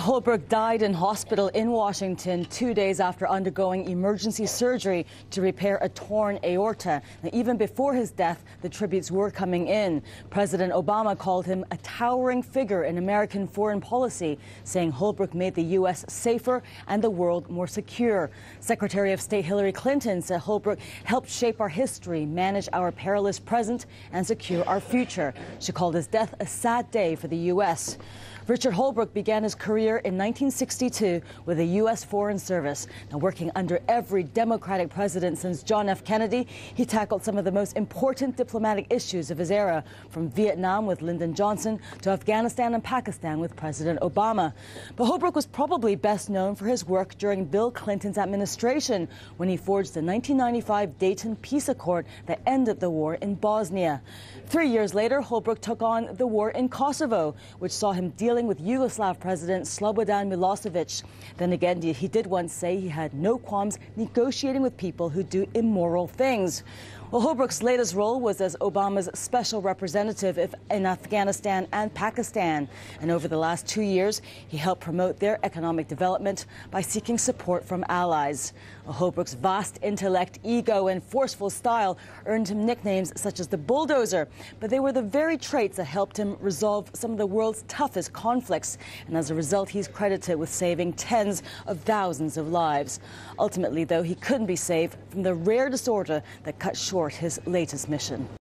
Holbrooke died in hospital in Washington 2 days after undergoing emergency surgery to repair a torn aorta. Now, even before his death, the tributes were coming in. President Obama called him a towering figure in American foreign policy, saying Holbrooke made the U.S. safer and the world more secure. Secretary of State Hillary Clinton said Holbrooke helped shape our history, manage our perilous present, and secure our future. She called his death a sad day for the U.S. Richard Holbrooke began his career in 1962 with the U.S. Foreign Service. Now, working under every Democratic president since John F. Kennedy, he tackled some of the most important diplomatic issues of his era, from Vietnam with Lyndon Johnson to Afghanistan and Pakistan with President Obama. But Holbrooke was probably best known for his work during Bill Clinton's administration, when he forged the 1995 Dayton Peace Accord that ended the war in Bosnia. 3 years later, Holbrooke took on the war in Kosovo, which saw him dealing with Yugoslav President Slobodan Milosevic. Then again, he did once say he had no qualms negotiating with people who do immoral things. Well, Holbrooke's latest role was as Obama's special representative in Afghanistan and Pakistan. And over the last 2 years, he helped promote their economic development by seeking support from allies. Holbrooke's vast intellect, ego, and forceful style earned him nicknames such as the bulldozer. But they were the very traits that helped him resolve some of the world's toughest conflicts. And as a result, he's credited with saving tens of thousands of lives. Ultimately, though, he couldn't be saved from the rare disorder that cut short his latest mission.